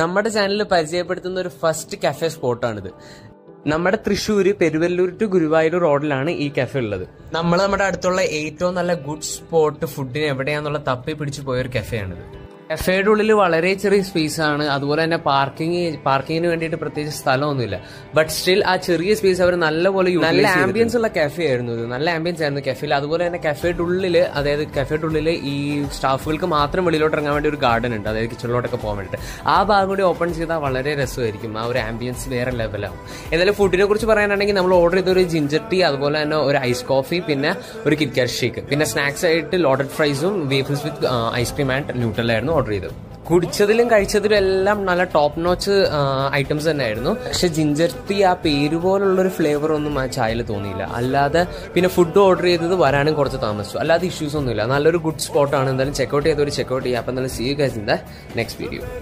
നമ്മുടെ ചാനലിൽ പരിചയപ്പെടുത്തുന്ന ഒരു ഫസ്റ്റ് കഫേ സ്പോട്ടാണിത്. നമ്മുടെ തൃശ്ശൂർ പെരുവല്ലൂർ ടു ഗുരുവായൂർ റോഡിലാണ് ഈ കഫേ ഉള്ളത്. നമ്മുടെ അടുത്തുള്ള ഏറ്റവും നല്ല ഗുഡ് സ്പോട്ട് ഫുഡിന് എവിടെയാണെന്നുള്ള തപ്പി പിടിച്ചു പോയൊരു കഫേയാണിത്. കഫേയുടെ ഉള്ളിൽ വളരെ ചെറിയ സ്പേസ് ആണ്, അതുപോലെ തന്നെ പാർക്കിങ്ങിന് വേണ്ടിയിട്ട് പ്രത്യേകിച്ച് സ്ഥലമൊന്നുമില്ല. ബട്ട് സ്റ്റിൽ ആ ചെറിയ സ്പേസ് അവർ നല്ല ആംബിയൻസ് ഉള്ള കഫേ ആയിരുന്നു. ഇത് നല്ല ആംബിയൻസ് ആയിരുന്നു കഫേയിൽ. അതുപോലെ തന്നെ കഫേയുടെ ഉള്ളിൽ ഈ സ്റ്റാഫുകൾക്ക് മാത്രം വെളിയിലോട്ട് ഇറങ്ങാൻ വേണ്ടി ഒരു ഗാർഡൻ ഉണ്ട്, അതായത് കിച്ചണിലോട്ടൊക്കെ പോകാൻ വേണ്ടിയിട്ട്. ആ ഭാഗം കൂടി ഓപ്പൺ ചെയ്താൽ വളരെ രസമായിരിക്കും, ആ ഒരു ആംബിയൻസ് വേറെ ലെവലാകും. എന്തായാലും ഫുഡിനെ കുറിച്ച് പറയാനാണെങ്കിൽ നമ്മൾ ഓർഡർ ചെയ്ത ഒരു ജിഞ്ചർ ടീ, അതുപോലെ തന്നെ ഒരു ഐസ് കോഫി, പിന്നെ ഒരു കിറ്റ്കാറ്റ് ഷേക്ക്, പിന്നെ സ്നാക്സ് ആയിട്ട് ലോഡഡ് ഫ്രൈസും വേഫിൾസ് വിത്ത് ഐസ്ക്രീം ആൻഡ് ന്യൂട്രലായിരുന്നു ഓർഡർ ചെയ്തത്. കുടിച്ചതിലും കഴിച്ചതിലും എല്ലാം നല്ല ടോപ്പ് നോച്ച് ഐറ്റംസ് തന്നെ ആയിരുന്നു. പക്ഷെ ജിഞ്ചർ ടീ ആ പേര് പോലുള്ളൊരു ഫ്ലേവർ ഒന്നും ആ ചായയിൽ തോന്നിയില്ല. അല്ലാതെ പിന്നെ ഫുഡ് ഓർഡർ ചെയ്തത് വരാനും കുറച്ച് താമസിച്ചു, അല്ലാതെ ഇഷ്യൂസ് ഒന്നുമില്ല. നല്ലൊരു ഗുഡ് സ്പോട്ടാണ്. എന്തായാലും ചെക്കൗട്ട് ചെയ്ത് ചെക്കൗട്ട് ചെയ്യുക. അപ്പം എന്തായാലും see you guys in the next video.